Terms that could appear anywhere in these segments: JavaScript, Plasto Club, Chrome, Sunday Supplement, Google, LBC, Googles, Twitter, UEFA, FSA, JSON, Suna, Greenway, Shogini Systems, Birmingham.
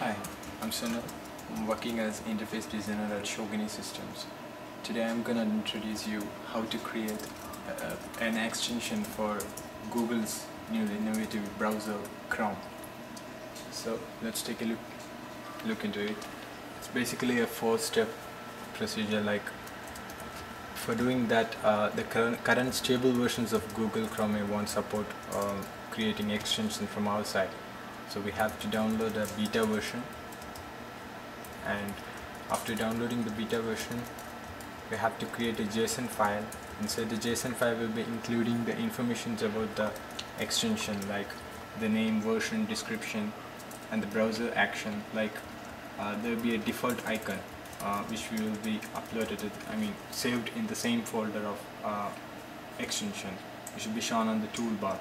Hi, I'm Suna. I'm working as interface designer at Shogini Systems. Today I'm gonna introduce you how to create an extension for Google's new innovative browser Chrome. So let's take a look into it. It's basically a four-step procedure. Like for doing that, the current stable versions of Google Chrome won't support creating extensions from our side. So we have to download a beta version, and after downloading the beta version we have to create a JSON file. Inside the JSON file will be including the information about the extension, like the name, version, description, and the browser action. Like there will be a default icon which will be saved in the same folder of extension. It should be shown on the toolbar.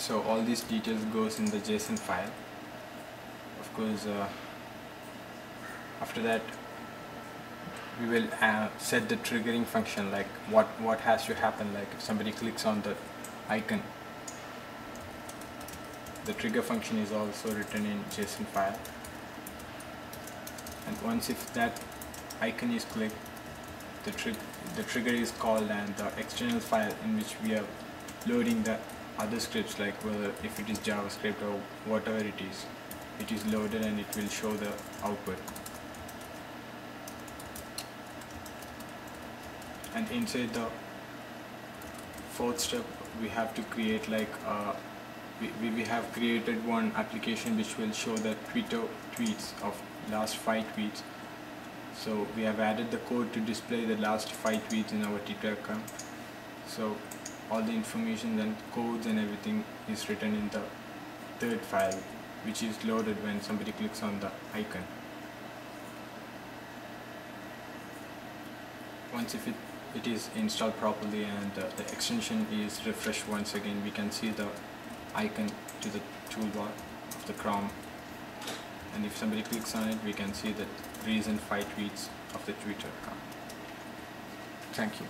So all these details goes in the JSON file. Of course, after that we will set the triggering function, like what has to happen. Like if somebody clicks on the icon, the trigger function is also written in JSON file, and once if that icon is clicked, the trigger is called, and the external file in which we are loading the other scripts, like whether if it is JavaScript or whatever it is loaded, and it will show the output. And inside the fourth step we have to create, like we have created one application which will show the Twitter tweets of last 5 tweets. So we have added the code to display the last 5 tweets in our Twitter account. So all the information and codes and everything is written in the third file, which is loaded when somebody clicks on the icon. Once if it is installed properly and the extension is refreshed once again, we can see the icon to the toolbar of the Chrome, and if somebody clicks on it we can see the recent 5 tweets of the Twitter account. Thank you.